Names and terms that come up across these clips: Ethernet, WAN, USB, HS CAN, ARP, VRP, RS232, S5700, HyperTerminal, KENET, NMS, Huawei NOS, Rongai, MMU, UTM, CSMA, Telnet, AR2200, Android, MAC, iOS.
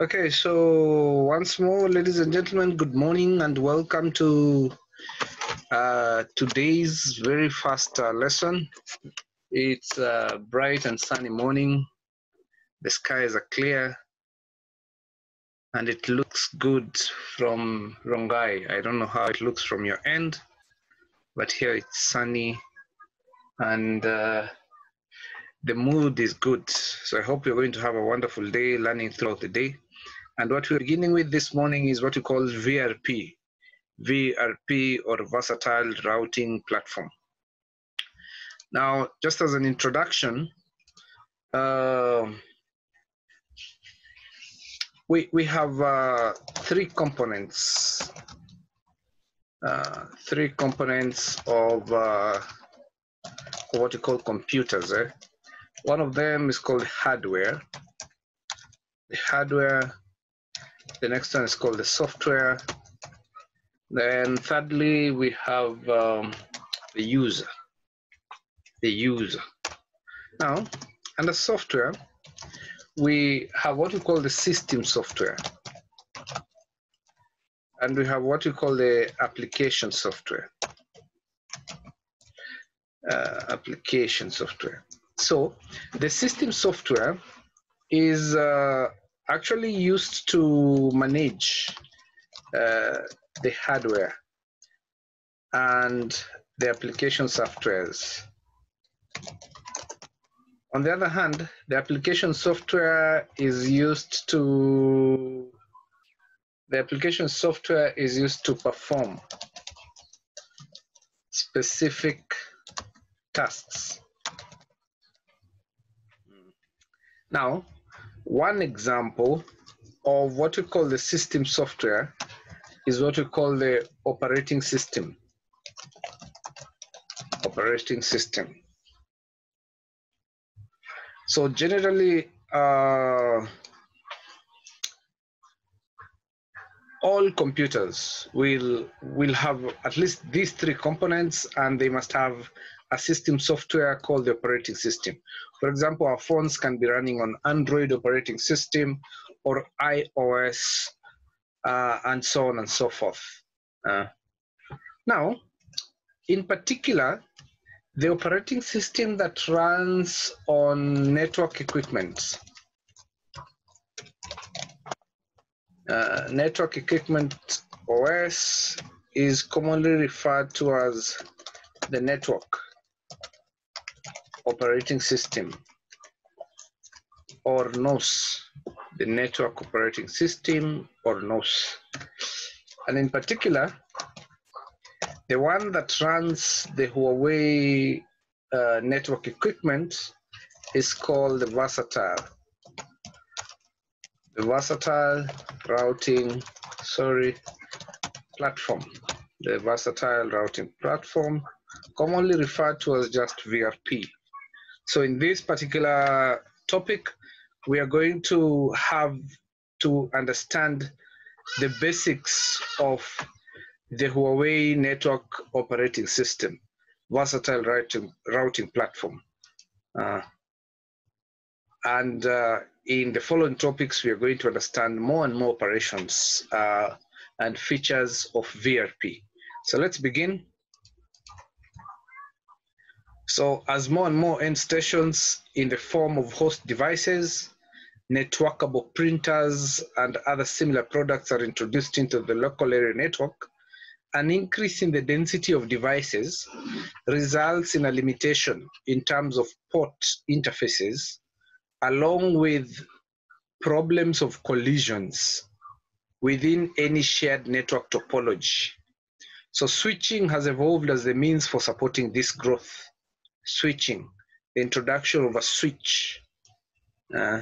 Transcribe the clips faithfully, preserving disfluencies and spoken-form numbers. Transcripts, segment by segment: Okay, so once more, ladies and gentlemen, good morning and welcome to uh, today's very first uh, lesson. It's a bright and sunny morning. The skies are clear and it looks good from Rongai. I don't know how it looks from your end, but here it's sunny and uh, the mood is good. So I hope you're going to have a wonderful day learning throughout the day. And what we're beginning with this morning is what we call V R P. V R P, or Versatile Routing Platform. Now, just as an introduction, uh, we, we have uh, three components. Uh, three components of uh, what we call computers. Eh? One of them is called hardware. The hardware. The next one is called the software. Then thirdly, we have um, the user. The user. Now, under software, we have what we call the system software. And we have what we call the application software. Uh, application software. So the system software is uh, actually used to manage uh, the hardware and the application softwares. On the other hand, the application software is used to the application software is used to perform specific tasks. Now, one example of what we call the system software is what we call the operating system. Operating system. So generally, uh, all computers will, will have at least these three components, and they must have a system software called the operating system. For example, our phones can be running on Android operating system or iOS, uh, and so on and so forth. Uh, now, in particular, the operating system that runs on network equipment, uh, network equipment O S is commonly referred to as the network operating system, or N O S, the network operating system, or N O S. And in particular, the one that runs the Huawei uh, network equipment is called the versatile, the versatile routing, sorry, platform, the versatile routing platform, commonly referred to as just V R P. So in this particular topic, we are going to have to understand the basics of the Huawei network operating system, versatile routing, routing platform. Uh, and uh, in the following topics, we are going to understand more and more operations uh, and features of V R P. So let's begin. So as more and more end stations in the form of host devices, networkable printers, and other similar products are introduced into the local area network, an increase in the density of devices results in a limitation in terms of port interfaces, along with problems of collisions within any shared network topology. So switching has evolved as the means for supporting this growth. Switching, the introduction of a switch uh,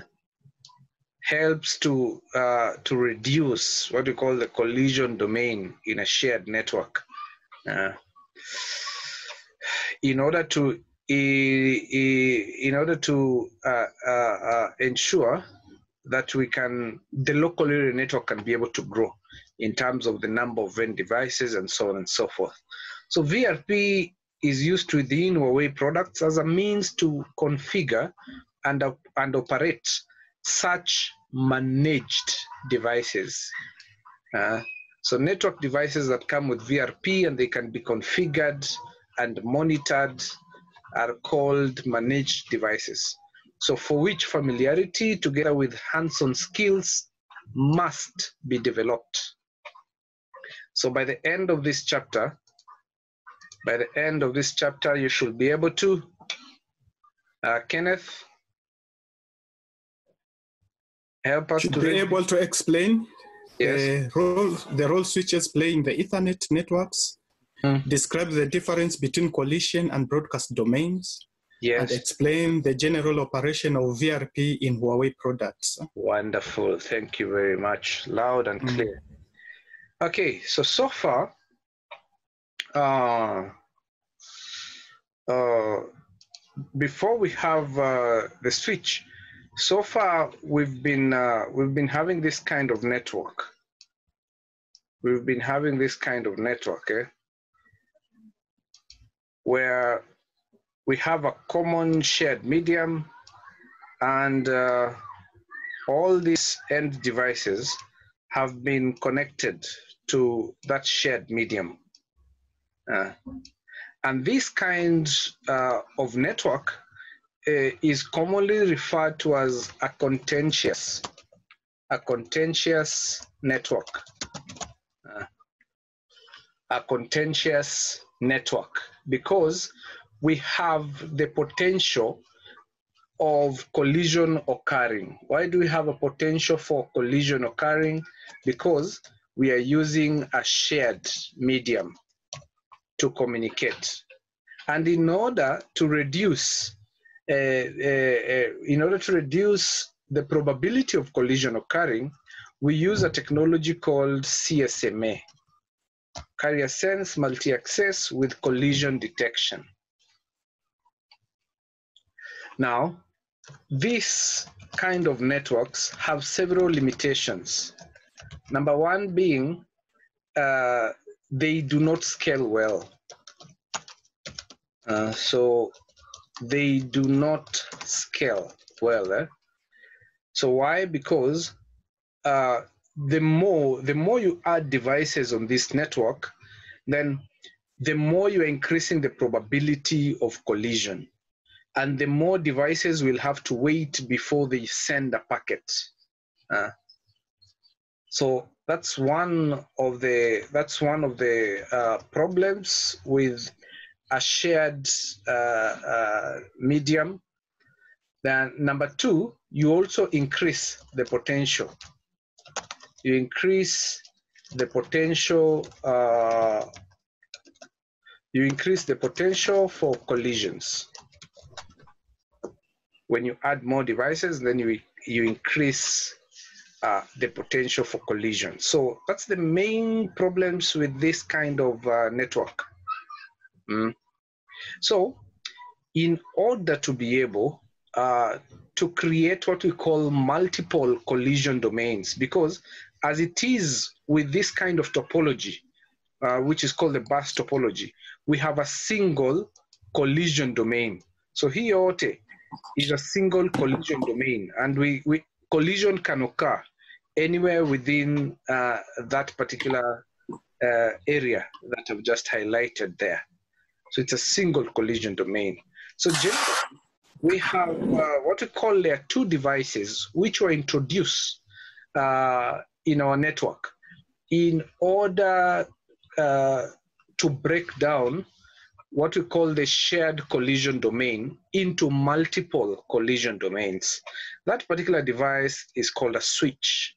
helps to, uh, to reduce what we call the collision domain in a shared network. Uh, in order to, in order to uh, uh, uh, ensure that we can, the local area network can be able to grow in terms of the number of V N devices and so on and so forth. So V R P is used within Huawei products as a means to configure and, uh, and operate such managed devices. Uh, so network devices that come with V R P and they can be configured and monitored are called managed devices. So for which familiarity together with hands-on skills must be developed. So by the end of this chapter, by the end of this chapter, you should be able to, uh, Kenneth, help us should to be able to explain yes. the, role, the role switches play in the Ethernet networks, hmm. describe the difference between coalition and broadcast domains, yes. and explain the general operation of V R P in Huawei products. Wonderful. Thank you very much. Loud and clear. Hmm. Okay, so, so far, Uh, uh, before we have uh, the switch, so far we've been uh, we've been having this kind of network. We've been having this kind of network, eh? Where we have a common shared medium, and uh, all these end devices have been connected to that shared medium. Uh, and this kind uh, of network uh, is commonly referred to as a contentious, a contentious network, uh, a contentious network, because we have the potential of collision occurring. Why do we have a potential for collision occurring? Because we are using a shared medium to communicate, and in order to reduce, uh, uh, uh, in order to reduce the probability of collision occurring, we use a technology called C S M A, Carrier Sense Multi-Access with Collision Detection. Now, these kind of networks have several limitations. Number one being, uh, they do not scale well. Uh, so they do not scale well. Eh? So why? Because uh, the more the more you add devices on this network, then the more you're increasing the probability of collision, and the more devices will have to wait before they send a packet. Uh, so That's one of the that's one of the uh, problems with a shared uh, uh, medium. Then number two, you also increase the potential. You increase the potential. Uh, you increase the potential for collisions. When you add more devices, then you you increase Uh, the potential for collision. So that's the main problems with this kind of uh, network. Mm. So in order to be able uh, to create what we call multiple collision domains, because as it is with this kind of topology, uh, which is called the bus topology, we have a single collision domain. So here O T is a single collision domain, and we, we collision can occur anywhere within uh, that particular uh, area that I've just highlighted there. So it's a single collision domain. So generally, we have uh, what we call layer two devices, which were introduced uh, in our network in order uh, to break down what we call the shared collision domain into multiple collision domains. That particular device is called a switch.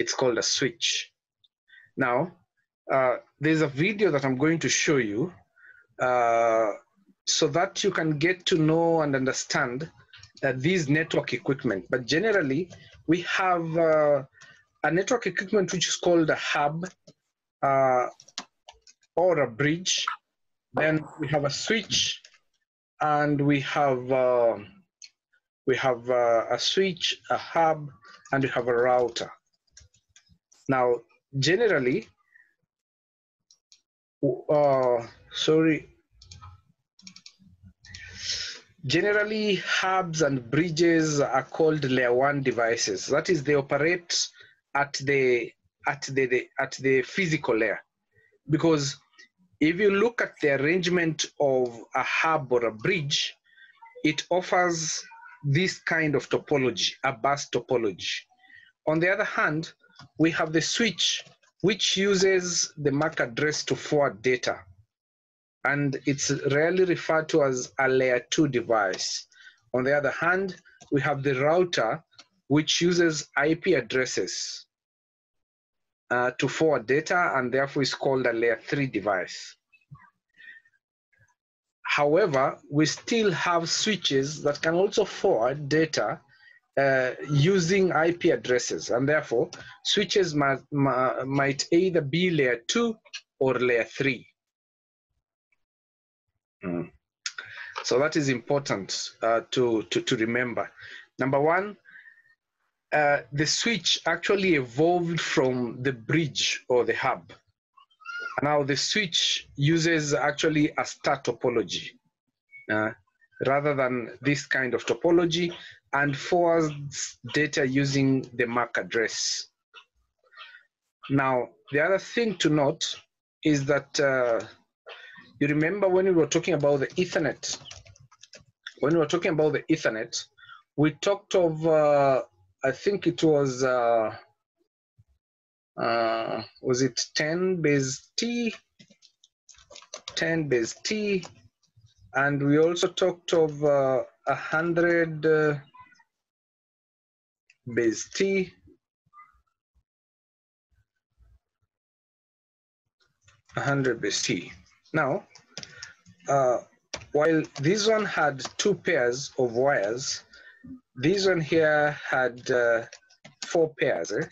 It's called a switch. Now, uh, there's a video that I'm going to show you uh, so that you can get to know and understand that these network equipment. But generally, we have uh, a network equipment which is called a hub uh, or a bridge. Then we have a switch, and we have uh, we have uh, a switch, a hub, and we have a router. Now, generally, uh, sorry, Generally, hubs and bridges are called layer one devices. That is, they operate at the at the, the at the physical layer, because if you look at the arrangement of a hub or a bridge, it offers this kind of topology, a bus topology. On the other hand, we have the switch, which uses the M A C address to forward data, and it's rarely referred to as a layer two device. On the other hand, we have the router, which uses I P addresses uh, to forward data, and therefore is called a layer three device. However, we still have switches that can also forward data uh, using I P addresses, and therefore switches might, might either be layer two or layer three. Mm. So that is important uh, to, to, to remember. Number one, uh, the switch actually evolved from the bridge or the hub. Now the switch uses actually a star topology uh, rather than this kind of topology, and forwards data using the M A C address. Now, the other thing to note is that uh, you remember when we were talking about the Ethernet, when we were talking about the Ethernet, we talked of, uh, I think it was, uh, uh, was it ten base T? ten base T. And we also talked of uh, one hundred uh, base T. one hundred base T. Now, uh, while this one had two pairs of wires, this one here had uh, four pairs, eh?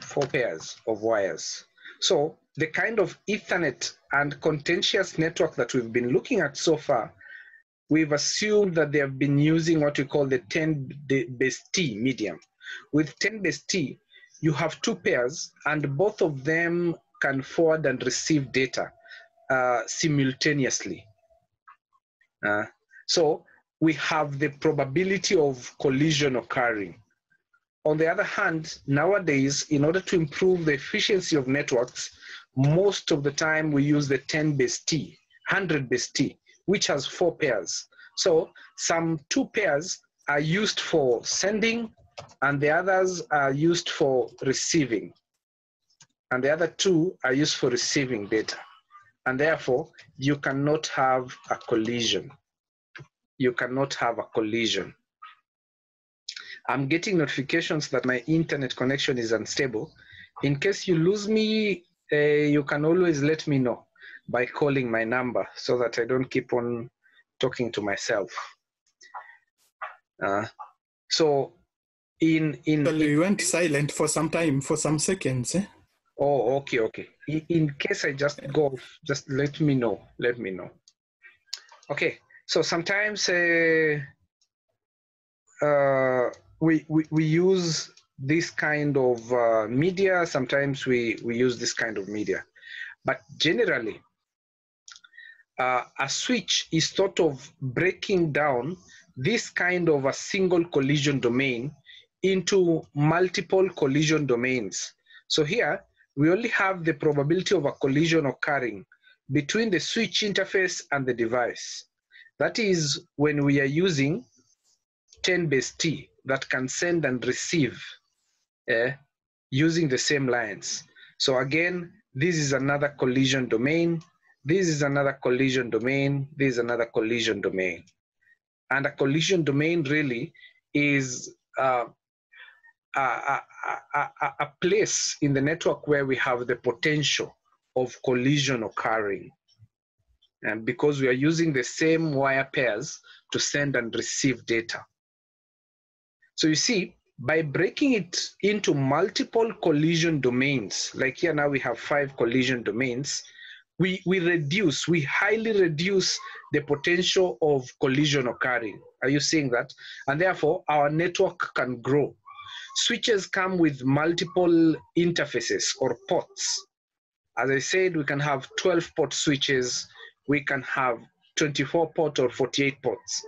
four pairs of wires. So the kind of Ethernet and contentious network that we've been looking at so far, we've assumed that they have been using what we call the ten base T medium. With ten base T, you have two pairs, and both of them can forward and receive data uh, simultaneously. Uh, so we have the probability of collision occurring. On the other hand, nowadays, in order to improve the efficiency of networks, most of the time we use the ten base T, one hundred base T, which has four pairs. So some two pairs are used for sending, and the others are used for receiving. And the other two are used for receiving data. And therefore, you cannot have a collision. You cannot have a collision. I'm getting notifications that my internet connection is unstable. In case you lose me, uh, you can always let me know by calling my number so that I don't keep on talking to myself. Uh, so in... in well, you went silent for some time, for some seconds. Eh? Oh, okay, okay. In case I just go, just let me know, let me know. Okay, so sometimes uh, uh, we, we, we use this kind of uh, media, sometimes we, we use this kind of media. But generally, uh, a switch is sort of breaking down this kind of a single collision domain into multiple collision domains. So here, we only have the probability of a collision occurring between the switch interface and the device. That is when we are using ten base T that can send and receive eh, using the same lines. So again, this is another collision domain. This is another collision domain. This is another collision domain. And a collision domain really is uh, A, a, a, a place in the network where we have the potential of collision occurring. And because we are using the same wire pairs to send and receive data. So you see, by breaking it into multiple collision domains, like here now we have five collision domains, we, we reduce, we highly reduce the potential of collision occurring. Are you seeing that? And therefore, our network can grow. Switches come with multiple interfaces or ports. As I said, we can have twelve port switches, we can have twenty-four port or forty-eight ports.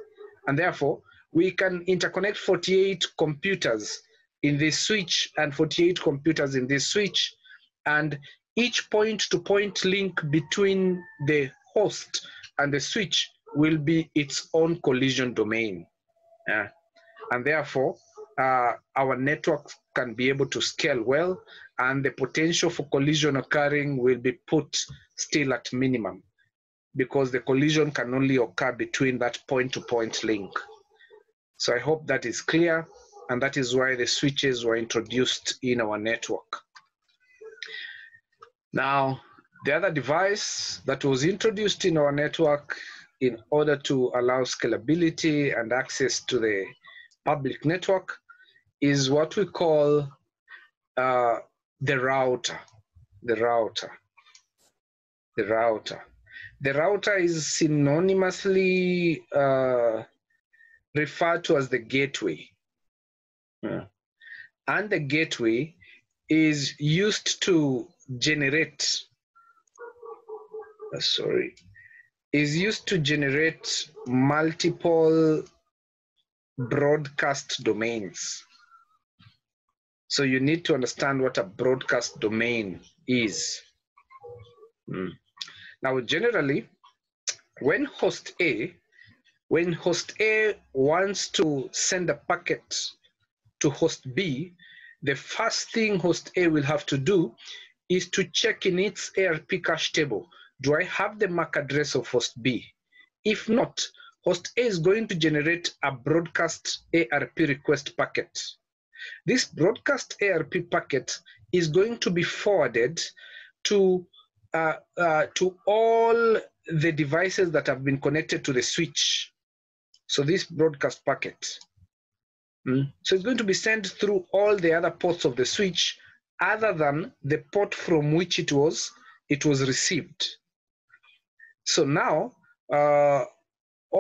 And therefore, we can interconnect forty-eight computers in this switch and forty-eight computers in this switch. And each point-to-point link between the host and the switch will be its own collision domain. Uh, and therefore, uh, our network can be able to scale well, and the potential for collision occurring will be put still at minimum, because the collision can only occur between that point-to-point link. So I hope that is clear, and that is why the switches were introduced in our network. Now, the other device that was introduced in our network in order to allow scalability and access to the public network is what we call uh, the router. The router. The router. The router is synonymously uh, referred to as the gateway. Yeah. And the gateway is used to generate, uh, sorry, is used to generate multiple broadcast domains. So you need to understand what a broadcast domain is. Mm. Now, generally, when host A, when host A wants to send a packet to host B, the first thing host A will have to do is to check in its A R P cache table. Do I have the M A C address of host B? If not, host A is going to generate a broadcast A R P request packet. This broadcast A R P packet is going to be forwarded to Uh, uh, to all the devices that have been connected to the switch. So this broadcast packet. Mm. So it's going to be sent through all the other ports of the switch other than the port from which it was, it was received. So now, uh,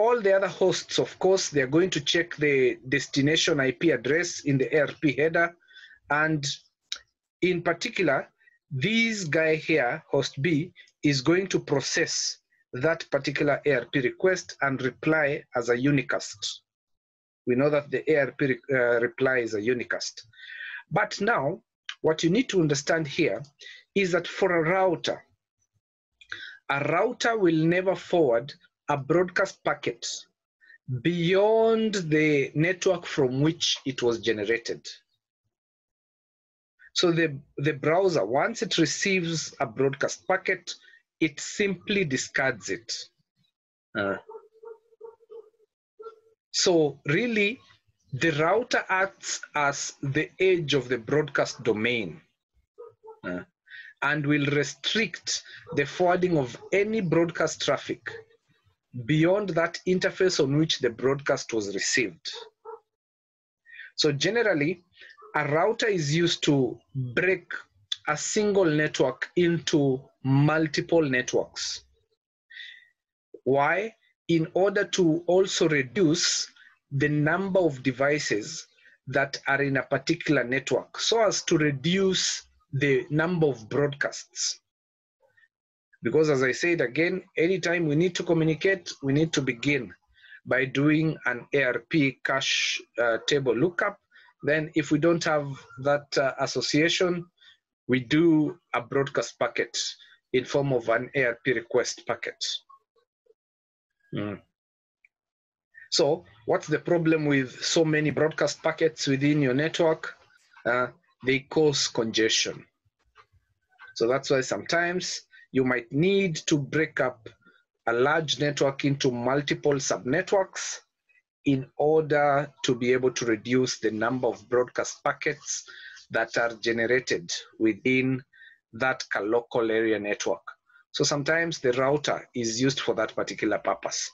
all the other hosts, of course, they're going to check the destination I P address in the A R P header. And in particular, this guy here, host B, is going to process that particular A R P request and reply as a unicast. We know that the A R P uh, reply is a unicast. But now, what you need to understand here is that for a router, a router will never forward a broadcast packet beyond the network from which it was generated. So the, the browser, once it receives a broadcast packet, it simply discards it. Uh. So really, the router acts as the edge of the broadcast domain uh, and will restrict the forwarding of any broadcast traffic beyond that interface on which the broadcast was received. So generally, a router is used to break a single network into multiple networks. Why? In order to also reduce the number of devices that are in a particular network, so as to reduce the number of broadcasts. Because as I said again, anytime we need to communicate, we need to begin by doing an A R P cache uh, table lookup. Then if we don't have that uh, association, we do a broadcast packet in form of an A R P request packet. Mm. So what's the problem with so many broadcast packets within your network? Uh, they cause congestion. So that's why sometimes you might need to break up a large network into multiple subnetworks in order to be able to reduce the number of broadcast packets that are generated within that local area network. So sometimes the router is used for that particular purpose.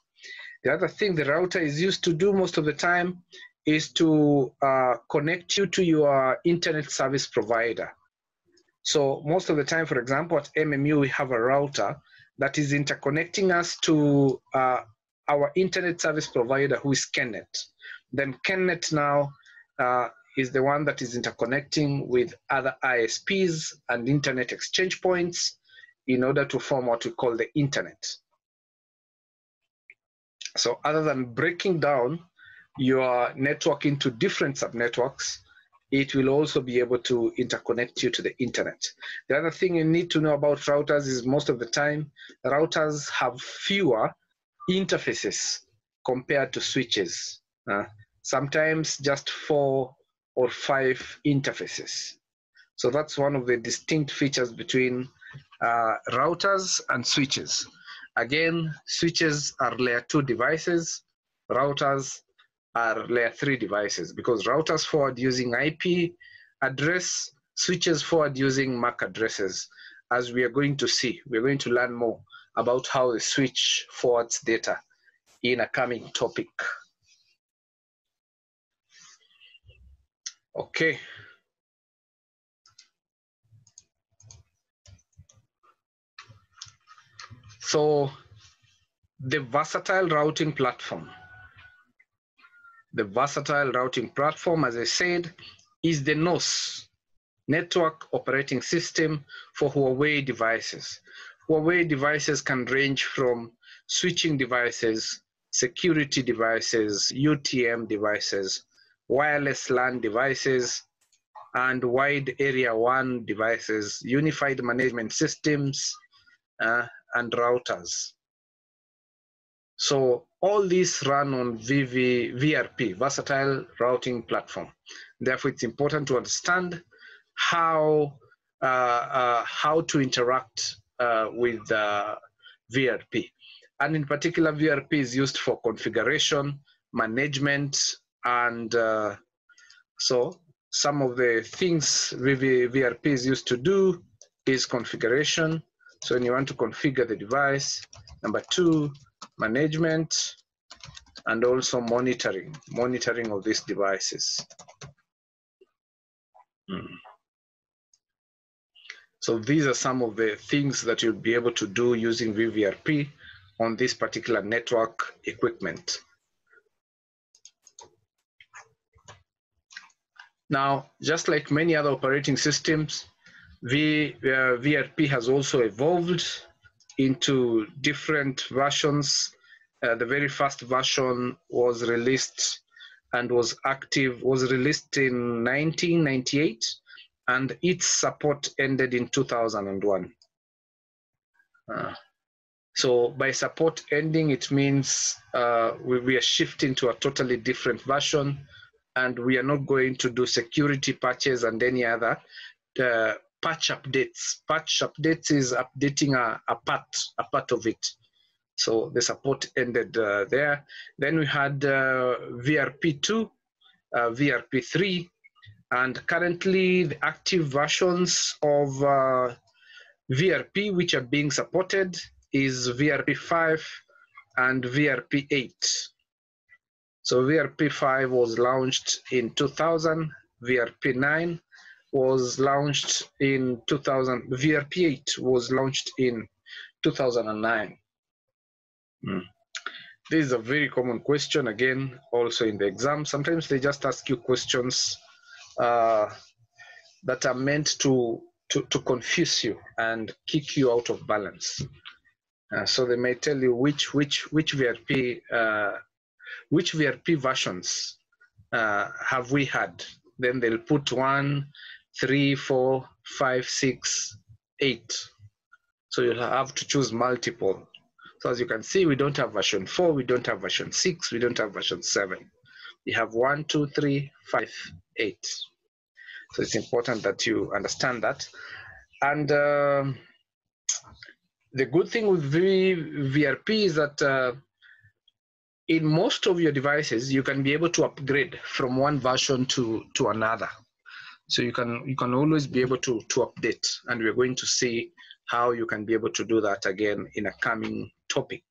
The other thing the router is used to do most of the time is to uh, connect you to your internet service provider. So most of the time, for example, at M M U, we have a router that is interconnecting us to uh, our internet service provider, who is KENET. Then KENET now uh, is the one that is interconnecting with other I S Ps and internet exchange points in order to form what we call the internet. So other than breaking down your network into different subnetworks, it will also be able to interconnect you to the internet. The other thing you need to know about routers is most of the time, routers have fewer interfaces compared to switches. Uh, sometimes just four or five interfaces. So that's one of the distinct features between uh, routers and switches. Again, switches are layer two devices, routers are layer three devices, because routers forward using I P address, switches forward using M A C addresses. As we are going to see, we're going to learn more about how the switch forwards data in a coming topic. Okay. So the versatile routing platform. The versatile routing platform, as I said, is the N O S, Network Operating System, for Huawei devices. Huawei devices can range from switching devices, security devices, U T M devices, wireless LAN devices, and wide area W A N devices, unified management systems, uh, and routers. So all these run on V R P, Versatile Routing Platform. Therefore, it's important to understand how, uh, uh, how to interact uh, with uh, V R P. And in particular, V R P is used for configuration, management, and uh, so some of the things V R P is used to do is configuration. So when you want to configure the device, number two, management, and also monitoring, monitoring of these devices. Hmm. So these are some of the things that you'll be able to do using V R P on this particular network equipment. Now, just like many other operating systems, V, uh, V R P has also evolved into different versions. Uh, the very first version was released and was active, was released in nineteen ninety-eight, and its support ended in two thousand one. Uh, so by support ending, it means uh, we, we are shifting to a totally different version, and we are not going to do security patches and any other uh, patch updates. Patch updates is updating a, a part, a part of it. So the support ended uh, there. Then we had uh, V R P two, uh, V R P three, and currently the active versions of uh, V R P which are being supported is V R P five and V R P eight. So V R P five was launched in two thousand, V R P nine, was launched in two thousand, V R P eight was launched in two thousand nine. Mm. This is a very common question, again, also in the exam. Sometimes they just ask you questions uh, that are meant to, to, to confuse you and kick you out of balance. Uh, so they may tell you which, which, which, V R P, uh, which V R P versions uh, have we had. Then they'll put one, three, four, five, six, eight. So you'll have to choose multiple. So as you can see, we don't have version four, we don't have version six, we don't have version seven. We have one, two, three, five, eight. So it's important that you understand that. And uh, the good thing with V R P is that uh, in most of your devices, you can be able to upgrade from one version to, to another. So you can you can always be able to, to update, and we're going to see how you can be able to do that again in a coming topic.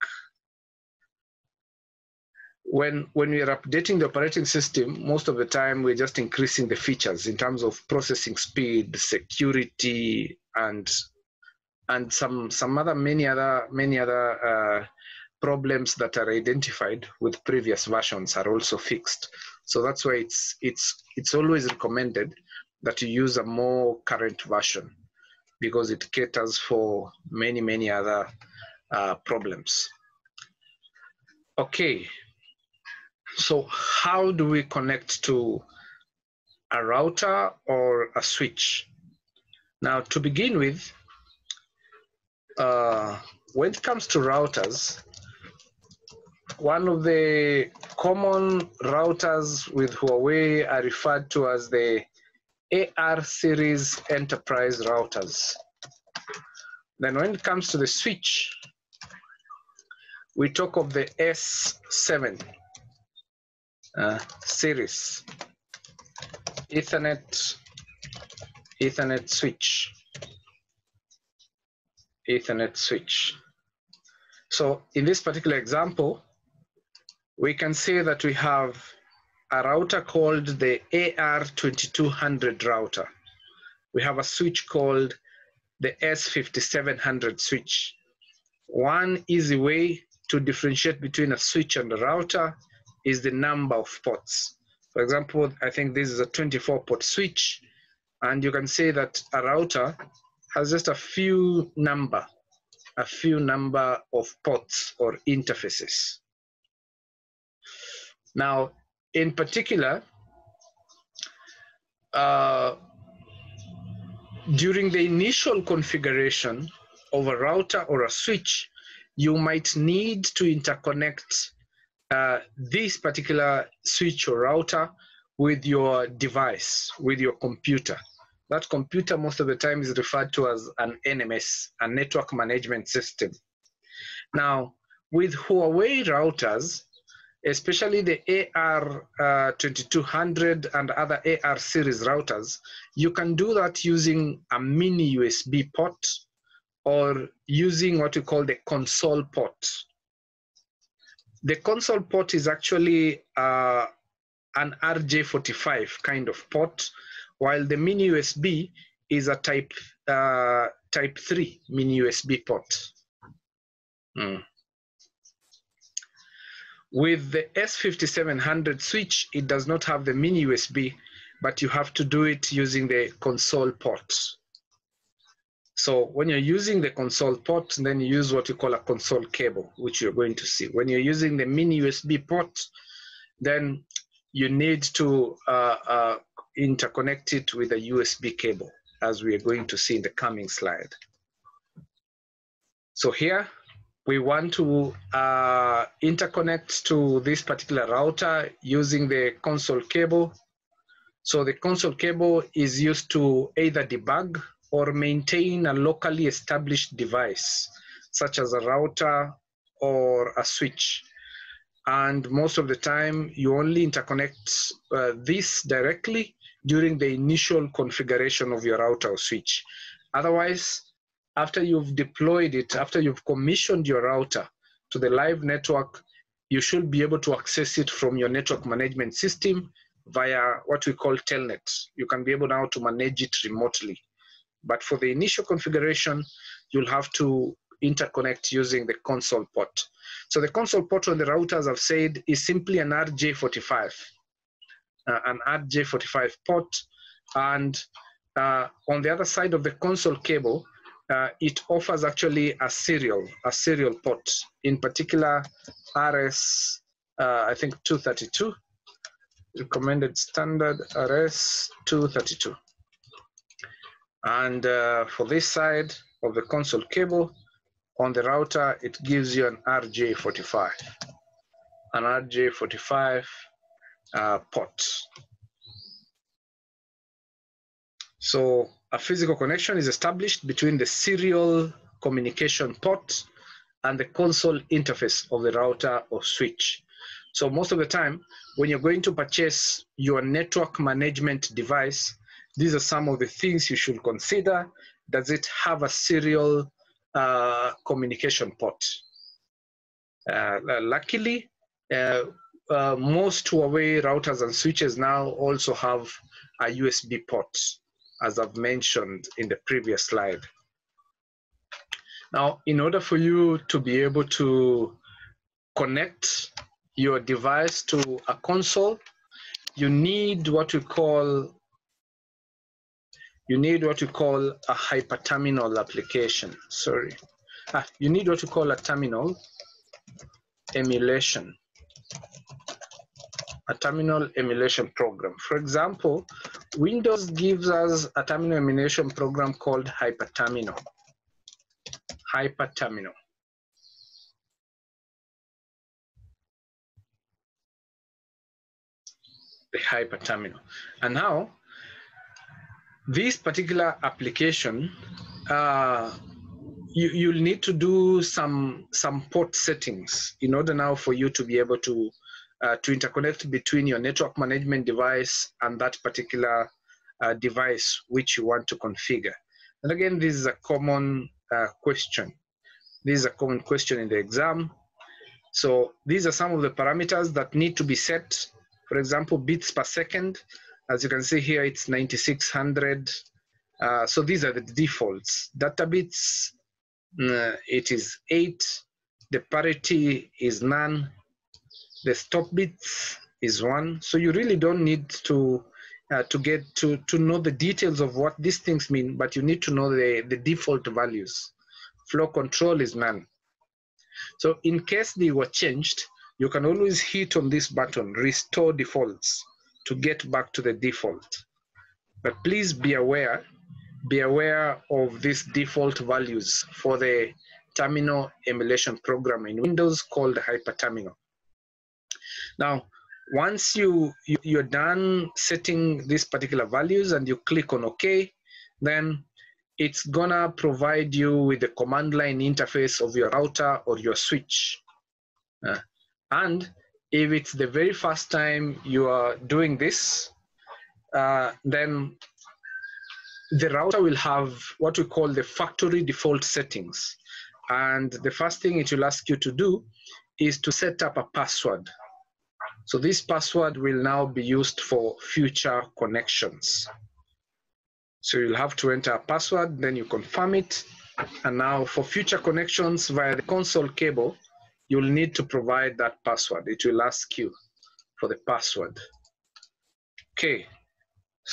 When, when we are updating the operating system, most of the time we're just increasing the features in terms of processing speed, security, and and some some other many other many other uh, problems that are identified with previous versions are also fixed. So that's why it's it's it's always recommended that you use a more current version, because it caters for many, many other uh, problems. Okay, so how do we connect to a router or a switch? Now, to begin with, uh, when it comes to routers, one of the common routers with Huawei are referred to as the A R series enterprise routers. Then when it comes to the switch, we talk of the S seven uh, series Ethernet Ethernet switch Ethernet switch. So in this particular example, we can say that we have a router called the A R twenty-two hundred router. We have a switch called the S fifty-seven hundred switch. One easy way to differentiate between a switch and a router is the number of ports. For example, I think this is a twenty-four port switch, and you can say that a router has just a few number, a few number of ports or interfaces. Now, in particular, uh, during the initial configuration of a router or a switch, you might need to interconnect uh, this particular switch or router with your device, with your computer. That computer most of the time is referred to as an N M S, a network management system. Now, with Huawei routers, especially the A R twenty-two hundred and other A R series routers, you can do that using a mini U S B port or using what we call the console port. The console port is actually uh, an R J forty-five kind of port, while the mini U S B is a type, uh, type three mini U S B port. Mm. With the S fifty-seven hundred switch, it does not have the mini U S B, but you have to do it using the console port. So when you're using the console port, then you use what you call a console cable, which you're going to see. When you're using the mini U S B port, then you need to uh, uh, interconnect it with a U S B cable, as we are going to see in the coming slide. So here, we want to uh, interconnect to this particular router using the console cable. So the console cable is used to either debug or maintain a locally established device, such as a router or a switch. And most of the time, you only interconnect uh, this directly during the initial configuration of your router or switch. Otherwise, after you've deployed it, after you've commissioned your router to the live network, you should be able to access it from your network management system via what we call Telnet. You can be able now to manage it remotely. But for the initial configuration, you'll have to interconnect using the console port. So the console port on the routers, I've said, is simply an R J forty-five, uh, an R J forty-five port. And uh, on the other side of the console cable, uh, it offers actually a serial, a serial port, in particular R S, uh, I think two thirty-two, recommended standard R S two thirty-two. And uh, for this side of the console cable, on the router, it gives you an R J forty-five, an R J forty-five uh, port. So a physical connection is established between the serial communication port and the console interface of the router or switch. So most of the time, when you're going to purchase your network management device, these are some of the things you should consider. Does it have a serial uh, communication port? Uh, luckily, uh, uh, most Huawei routers and switches now also have a U S B port, as I've mentioned in the previous slide. Now, in order for you to be able to connect your device to a console, you need what we call You need what you call a hyperterminal application. Sorry. Ah, you need what you call a terminal, emulation, a terminal emulation program. For example, Windows gives us a terminal emulation program called HyperTerminal. HyperTerminal. The HyperTerminal. And now, this particular application, uh, you, you'll need to do some, some port settings in order now for you to be able to Uh, to interconnect between your network management device and that particular uh, device which you want to configure. And again, this is a common uh, question. This is a common question in the exam. So these are some of the parameters that need to be set. For example, bits per second. As you can see here, it's ninety-six hundred. Uh, so these are the defaults. Data bits, uh, it is eight. The parity is none. The stop bits is one, so you really don't need to uh, to get to to know the details of what these things mean, but you need to know the the default values. Flow control is none. So in case they were changed, you can always hit on this button, restore defaults, to get back to the default. But please be aware, be aware of these default values for the terminal emulation program in Windows called HyperTerminal. Now, once you, you, you're done setting these particular values and you click on OK, then it's gonna provide you with the command line interface of your router or your switch. Uh, and if it's the very first time you are doing this, uh, then the router will have what we call the factory default settings. And the first thing it will ask you to do is to set up a password. So this password will now be used for future connections. So you'll have to enter a password, then you confirm it. And now for future connections via the console cable, you'll need to provide that password. It will ask you for the password. Okay,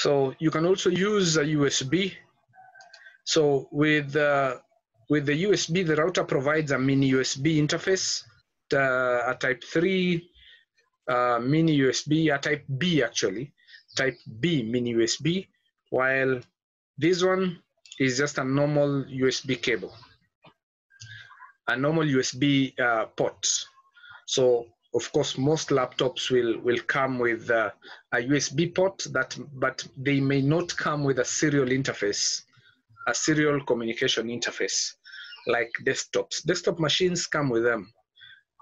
so you can also use a U S B. So with, uh, with the U S B, the router provides a mini U S B interface, uh, a type three, Uh, mini U S B, a uh, type B actually, type B mini U S B, while this one is just a normal U S B cable, a normal U S B uh, port. So of course, most laptops will, will come with uh, a U S B port, that, but they may not come with a serial interface, a serial communication interface, like desktops. Desktop machines come with them.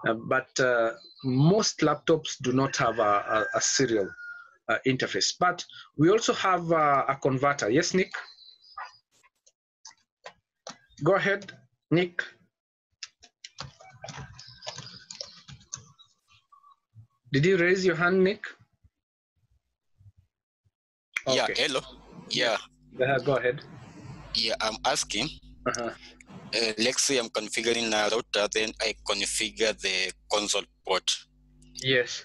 Uh, but uh, most laptops do not have a, a, a serial uh, interface. But we also have a, a converter. Yes, Nick? Go ahead, Nick. Did you raise your hand, Nick? Okay. Yeah, hello. Yeah. Uh, go ahead. Yeah, I'm asking. Uh-huh. Uh, let's say I'm configuring a router, then I configure the console port. Yes.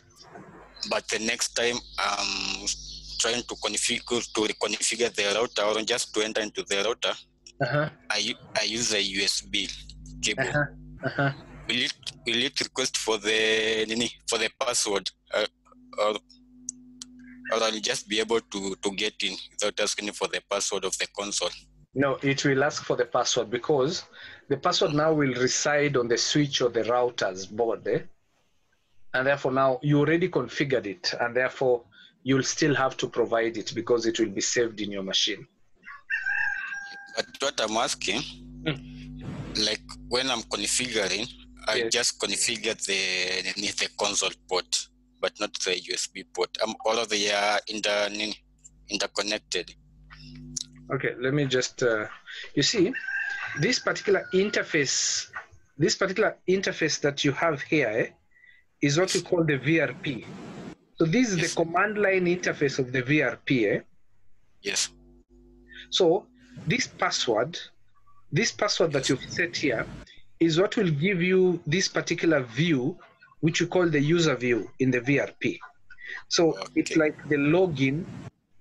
But the next time I'm trying to configure to reconfigure the router, or just to enter into the router, uh-huh. I I use a U S B cable. Uh-huh. Uh-huh. Will it will it request for the for the password, uh, or or I'll just be able to to get in without asking for the password of the console? No, it will ask for the password because the password now will reside on the switch or the router's board. Eh? And therefore now you already configured it, and therefore you'll still have to provide it because it will be saved in your machine. But what I'm asking, mm. like when I'm configuring, I yes. just configure the, the console port, but not the U S B port. Um, all of the uh, inter, interconnected. Okay, let me just, uh, you see, this particular interface, this particular interface that you have here, eh, is what we call the V R P. So this is yes. the command line interface of the V R P. Eh? Yes. So this password, this password that you've set here is what will give you this particular view, which you call the user view in the V R P. So okay. it's like the login,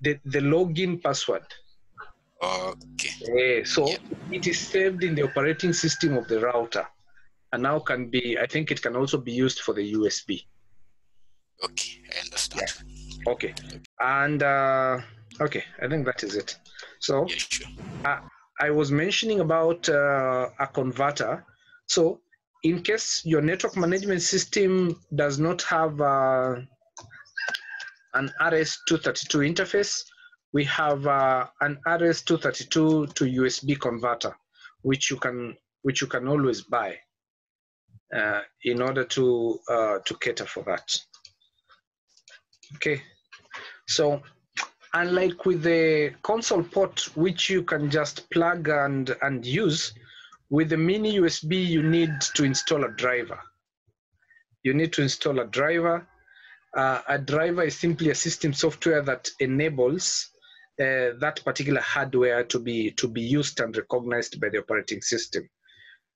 the, the login password. Okay. Yeah, so yeah. it is saved in the operating system of the router. and now can be, I think it can also be used for the U S B. Okay, I understand. Yeah. Okay, and uh, okay, I think that is it. So yeah, sure. uh, I was mentioning about uh, a converter. So in case your network management system does not have uh, an R S two thirty-two interface, we have uh, an R S two thirty-two to U S B converter, which you can which you can always buy uh, in order to uh, to cater for that. Okay, so unlike with the console port, which you can just plug and and use, with the mini U S B you need to install a driver. You need to install a driver. Uh, a driver is simply a system software that enables uh, that particular hardware to be to be used and recognized by the operating system.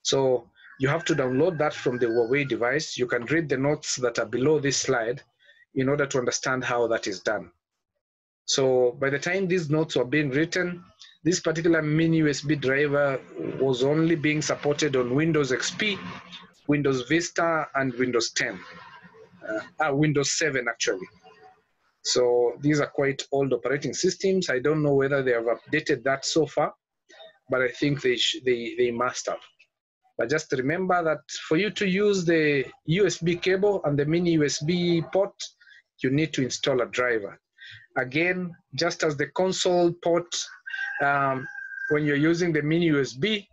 So you have to download that from the Huawei device. You can read the notes that are below this slide in order to understand how that is done. So by the time these notes were being written, this particular mini U S B driver was only being supported on Windows X P, Windows Vista, and Windows ten. Uh, ah, Windows seven, actually. So these are quite old operating systems. I don't know whether they have updated that so far, but I think they, sh they, they must have. But just remember that for you to use the U S B cable and the mini U S B port, you need to install a driver. Again, just as the console port, um, when you're using the mini U S B,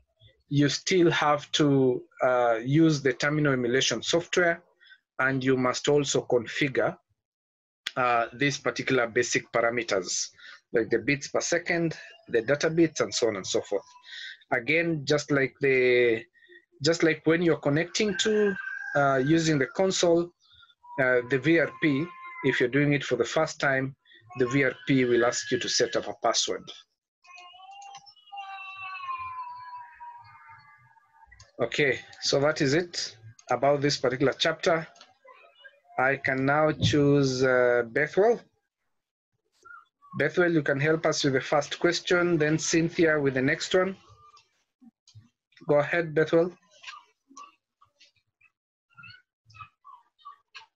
you still have to uh, use the terminal emulation software, and you must also configure uh, these particular basic parameters, like the bits per second, the data bits, and so on and so forth. Again, just like the, just like when you're connecting to uh, using the console, uh, the V R P, if you're doing it for the first time, the V R P will ask you to set up a password. Okay, so that is it about this particular chapter. I can now choose uh, Bethwell. Bethwell, you can help us with the first question, then Cynthia with the next one. Go ahead, Bethwell.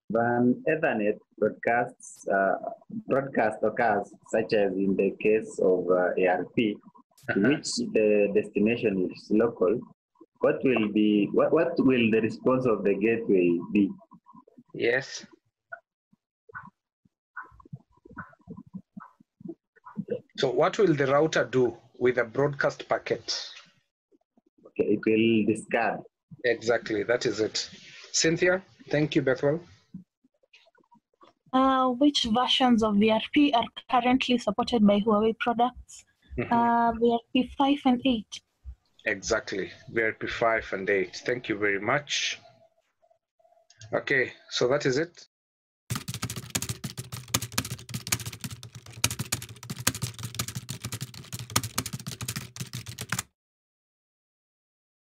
When Ethernet broadcasts, uh, broadcast occurs, such as in the case of uh, A R P, uh-huh. which the destination is local, what will be what, what will the response of the gateway be? Yes. So what will the router do with a broadcast packet? Okay, it will discard. Exactly, that is it. Cynthia, thank you, Bethwell. Uh, which versions of V R P are currently supported by Huawei products? Mm-hmm. uh, V R P five and eight. Exactly, V R P five and eight. Thank you very much. Okay, so that is it.